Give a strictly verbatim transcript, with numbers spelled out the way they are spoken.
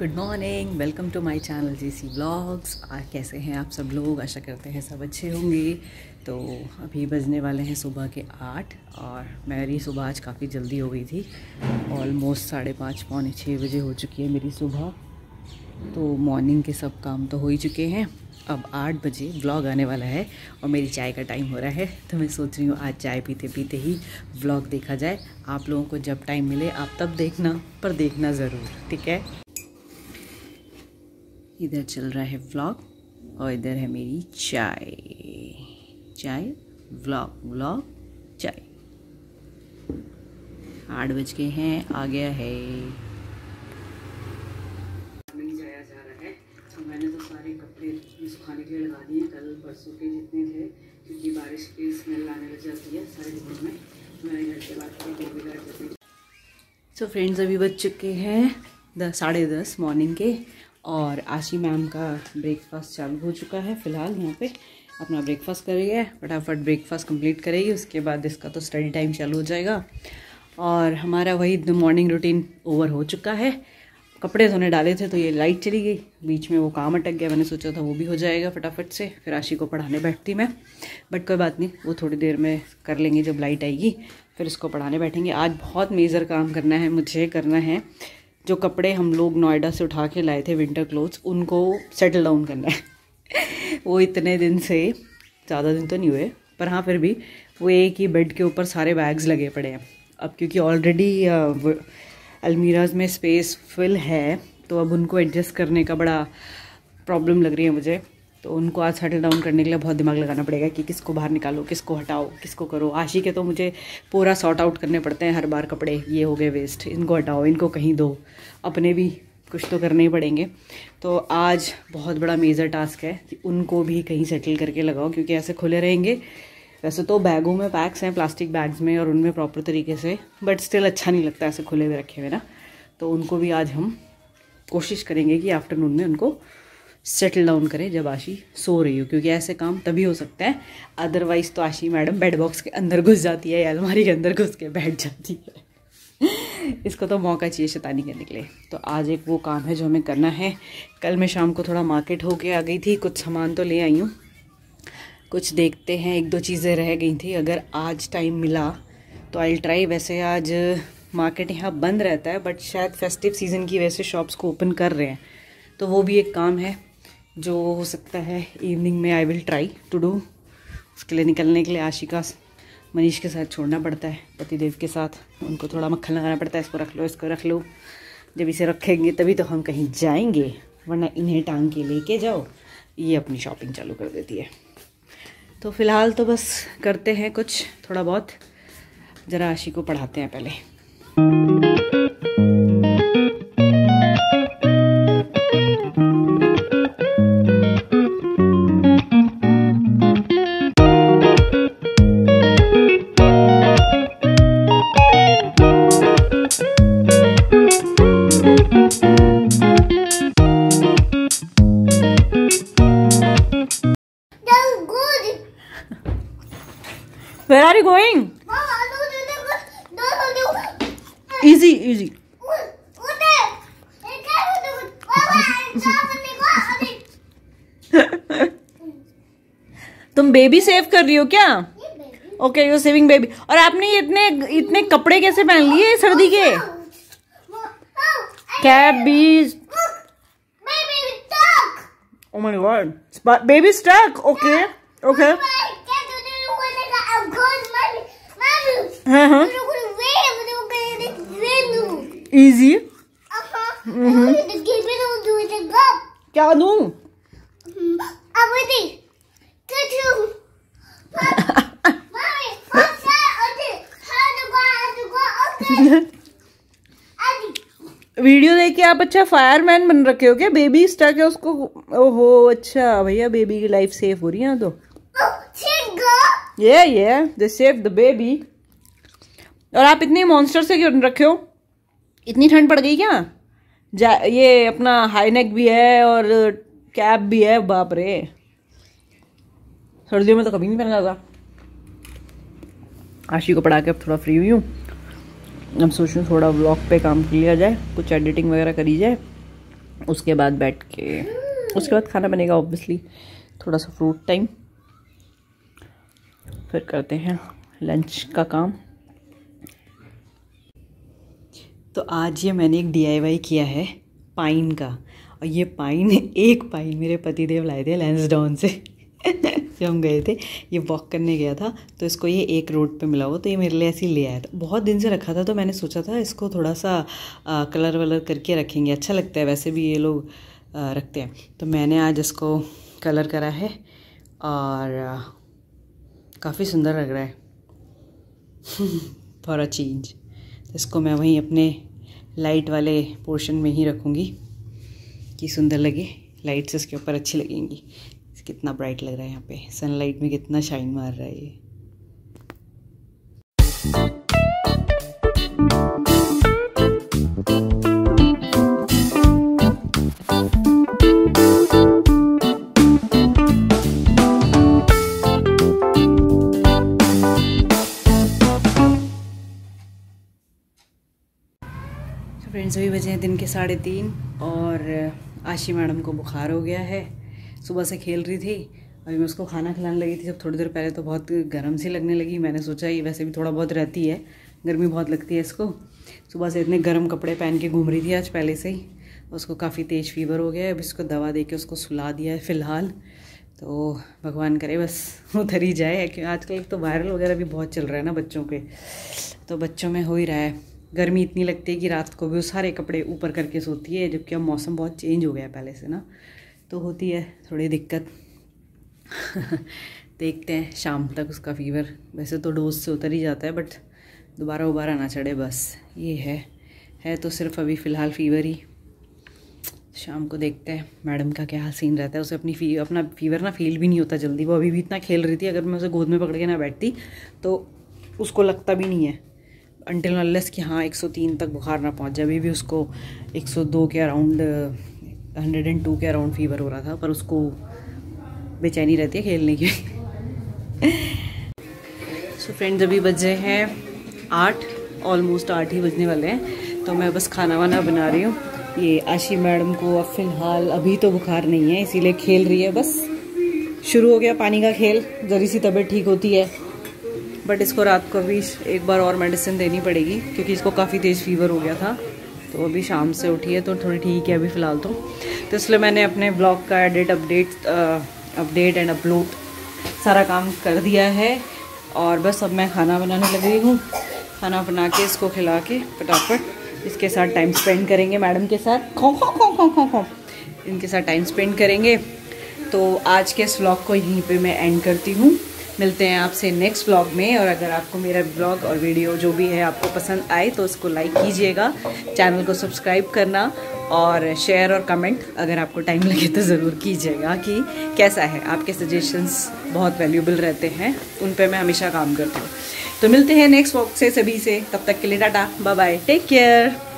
Good morning, welcome to my channel JC vlogs. आज कैसे हैं आप सब लोग? आशा करते हैं सब अच्छे होंगे। तो अभी बजने वाले हैं सुबह के आठ और मेरी सुबह आज काफ़ी जल्दी हो गई थी। ऑलमोस्ट साढ़े पाँच पौने छः बजे हो चुकी है मेरी सुबह। तो मॉर्निंग के सब काम तो हो ही चुके हैं। अब आठ बजे व्लॉग आने वाला है और मेरी चाय का टाइम हो रहा है। तो मैं सोच रही हूँ आज चाय पीते पीते ही व्लॉग देखा जाए। आप लोगों को जब टाइम मिले आप तब देखना, पर देखना ज़रूर, ठीक है। इधर चल रहा है व्लॉग और इधर है मेरी चाय। चाय व्लॉग व्लॉग चाय। आठ बज के हैं, आ गया है। नहीं जाया जा रहा है। तो मैंने तो सारे कपड़े सुखाने के लिए लगा दिए, कल परसों के जितने थे, क्योंकि बारिश की स्मेल आने लग जाती है सारे घर में। मैंने घर के बाद सो फ्रेंड्स अभी बज चुके हैं दस साढ़े दस मॉर्निंग के और आशी मैम का ब्रेकफास्ट चालू हो चुका है। फ़िलहाल यहाँ पे अपना ब्रेकफास्ट करेगा, फटाफट ब्रेकफास्ट कंप्लीट करेगी, उसके बाद इसका तो स्टडी टाइम चालू हो जाएगा। और हमारा वही मॉर्निंग रूटीन ओवर हो चुका है। कपड़े धोने डाले थे तो ये लाइट चली गई, बीच में वो काम अटक गया। मैंने सोचा था वो भी हो जाएगा फटाफट से, फिर आशी को पढ़ाने बैठती मैं, बट कोई बात नहीं, वो थोड़ी देर में कर लेंगे जब लाइट आएगी, फिर उसको पढ़ाने बैठेंगे। आज बहुत मेजर काम करना है, मुझे करना है जो कपड़े हम लोग नोएडा से उठा के लाए थे विंटर क्लोथ्स, उनको सेटल डाउन करना है। वो इतने दिन से, ज़्यादा दिन तो नहीं हुए, पर हाँ फिर भी वो एक ही बेड के ऊपर सारे बैग्स लगे पड़े हैं। अब क्योंकि ऑलरेडी अलमीराज में स्पेस फिल है, तो अब उनको एडजस्ट करने का बड़ा प्रॉब्लम लग रही है मुझे। तो उनको आज सेटल डाउन करने के लिए बहुत दिमाग लगाना पड़ेगा कि किसको बाहर निकालो, किसको हटाओ, किसको करो। आशी के तो मुझे पूरा सॉर्ट आउट करने पड़ते हैं हर बार कपड़े, ये हो गए वेस्ट, इनको हटाओ, इनको कहीं दो, अपने भी कुछ तो करने ही पड़ेंगे। तो आज बहुत बड़ा मेजर टास्क है कि उनको भी कहीं सेटल करके लगाओ, क्योंकि ऐसे खुले रहेंगे। वैसे तो बैगों में पैक्स हैं, प्लास्टिक बैग्स में, और उनमें प्रॉपर तरीके से, बट स्टिल अच्छा नहीं लगता ऐसे खुले हुए रखे हुए ना। तो उनको भी आज हम कोशिश करेंगे कि आफ्टरनून में उनको सेटल डाउन करें जब आशी सो रही हो, क्योंकि ऐसे काम तभी हो सकता है। अदरवाइज़ तो आशी मैडम बेड बॉक्स के अंदर घुस जाती है या अलमारी के अंदर घुस के बैठ जाती है। इसको तो मौका चाहिए शैतानी करने के लिए। तो आज एक वो काम है जो हमें करना है। कल मैं शाम को थोड़ा मार्केट होके आ गई थी, कुछ सामान तो ले आई हूँ, कुछ देखते हैं, एक दो चीज़ें रह गई थी। अगर आज टाइम मिला तो आई विल ट्राई। वैसे आज मार्केट यहाँ बंद रहता है, बट शायद फेस्टिव सीज़न की वजह से शॉप्स को ओपन कर रहे हैं, तो वो भी एक काम है जो हो सकता है इवनिंग में I will try to do. उसके लिए निकलने के लिए आशिका मनीष के साथ छोड़ना पड़ता है, पतिदेव के साथ। उनको थोड़ा मक्खन लगाना पड़ता है, इसको रख लो, इसको रख लो। जब इसे रखेंगे तभी तो हम कहीं जाएंगे, वरना इन्हें टांग के लेके जाओ, ये अपनी शॉपिंग चालू कर देती है। तो फ़िलहाल तो बस करते हैं कुछ थोड़ा बहुत, ज़रा आशी को पढ़ाते हैं पहले। Where are you going? Easy, easy. तुम बेबी सेव कर रही हो क्या? Okay, you saving baby. और आपने इतने इतने कपड़े कैसे पहन लिए सर्दी के? कैप बीज। Oh my God, baby stuck. Okay, okay. हाँ हाँ इजी। क्या दूं? वीडियो देखिए आप। अच्छा फायरमैन बन रखे हो क्या? बेबी स्टक है उसको। ओहो अच्छा भैया, बेबी की लाइफ सेफ हो रही है तो। ये ये दे सेव द बेबी। और आप इतने मॉन्स्टर से क्यों रखे हो? इतनी ठंड पड़ गई क्या? जा ये अपना हाई नेक भी है और कैप भी है। बाप रे, सर्दियों में तो कभी नहीं पहना था। आशी को पढ़ा के अब थोड़ा फ्री हुई हूँ। अब सोच रही हूँ थोड़ा व्लॉग पे काम किया जाए, कुछ एडिटिंग वगैरह करी जाए। उसके बाद बैठ के उसके बाद खाना बनेगा ऑब्वियसली, थोड़ा सा फ्रूट टाइम, फिर करते हैं लंच का काम। तो आज ये मैंने एक डी आई वाई किया है पाइन का, और ये पाइन एक पाइन मेरे पतिदेव लाए थे लैंसडाउन से जब हम गए थे, ये वॉक करने गया था तो इसको ये एक रोड पे मिला हुआ, तो ये मेरे लिए ऐसे ही ले आया था। बहुत दिन से रखा था तो मैंने सोचा था इसको थोड़ा सा आ, कलर वलर करके रखेंगे, अच्छा लगता है, वैसे भी ये लोग आ, रखते हैं। तो मैंने आज इसको कलर करा है और काफ़ी सुंदर लग रहा है फॉर अ चेंज। तो इसको मैं वहीं अपने लाइट वाले पोर्शन में ही रखूँगी कि सुंदर लगे, लाइट्स इसके ऊपर अच्छी लगेंगी। कितना ब्राइट लग रहा है यहाँ पे, सनलाइट में कितना शाइन मार रहा है ये। तो फ्रेंड्स अभी बजे हैं दिन के साढ़े तीन और आशी मैडम को बुखार हो गया है, सुबह से खेल रही थी। अभी मैं उसको खाना खिलाने लगी थी जब थोड़ी देर पहले, तो बहुत गर्म सी लगने लगी। मैंने सोचा ये वैसे भी थोड़ा बहुत रहती है, गर्मी बहुत लगती है इसको, सुबह से इतने गर्म कपड़े पहन के घूम रही थी आज पहले से ही। उसको काफ़ी तेज़ फीवर हो गया है, अभी इसको दवा दे के उसको सुला दिया है फ़िलहाल। तो भगवान करे बस उतर ही जाए, क्योंकि आजकल तो वायरल वगैरह भी बहुत चल रहा है ना बच्चों के, तो बच्चों में हो ही रहा है। गर्मी इतनी लगती है कि रात को भी वो सारे कपड़े ऊपर करके सोती है, जबकि अब मौसम बहुत चेंज हो गया है पहले से ना, तो होती है थोड़ी दिक्कत देखते हैं शाम तक उसका फीवर वैसे तो डोज से उतर ही जाता है, बट दोबारा उबारा ना चढ़े बस ये है है तो सिर्फ अभी फ़िलहाल फ़ीवर ही। शाम को देखते हैं मैडम का क्या सीन रहता है। उसे अपनी फी अपना फीवर ना फील भी नहीं होता जल्दी, वो अभी भी इतना खेल रही थी, अगर मैं उसे गोद में पकड़ के ना बैठती तो उसको लगता भी नहीं है अनटिल अनलेस कि हाँ एक सौ तीन तक बुखार ना पहुँच जाए। अभी भी उसको एक सौ दो के अराउंड, हंड्रेड एंड टू के अराउंड फीवर हो रहा था, पर उसको बेचैनी रहती है खेलने की। सो फ्रेंड्स अभी बजे हैं आठ, ऑलमोस्ट आठ ही बजने वाले हैं, तो मैं बस खाना वाना बना रही हूँ। ये आशी मैडम को अब फ़िलहाल अभी तो बुखार नहीं है, इसीलिए खेल रही है बस, शुरू हो गया पानी का खेल, जरी सी तबीयत ठीक होती है। बट इसको रात को अभी एक बार और मेडिसिन देनी पड़ेगी क्योंकि इसको काफ़ी तेज़ फीवर हो गया था, तो अभी शाम से उठी है तो थोड़ी ठीक है अभी फ़िलहाल तो। तो इसलिए मैंने अपने ब्लॉग का edit update update and upload सारा काम कर दिया है, और बस अब मैं खाना बनाने लगी हूँ। खाना बना के इसको खिला के फटाफट इसके साथ टाइम स्पेंड करेंगे, मैडम के साथ खो खो खो खो खो खो इनके साथ टाइम स्पेंड करेंगे। तो आज के इस ब्लॉग को यहीं पर मैं एंड करती हूँ, मिलते हैं आपसे नेक्स्ट व्लॉग में। और अगर आपको मेरा व्लॉग और वीडियो जो भी है आपको पसंद आए तो उसको लाइक कीजिएगा, चैनल को सब्सक्राइब करना, और शेयर और कमेंट अगर आपको टाइम लगे तो ज़रूर कीजिएगा कि कैसा है। आपके सजेशंस बहुत वैल्यूबल रहते हैं, उन पे मैं हमेशा काम करती हूँ। तो मिलते हैं नेक्स्ट व्लॉग से सभी से, तब तक के लिए tata bye bye, take care.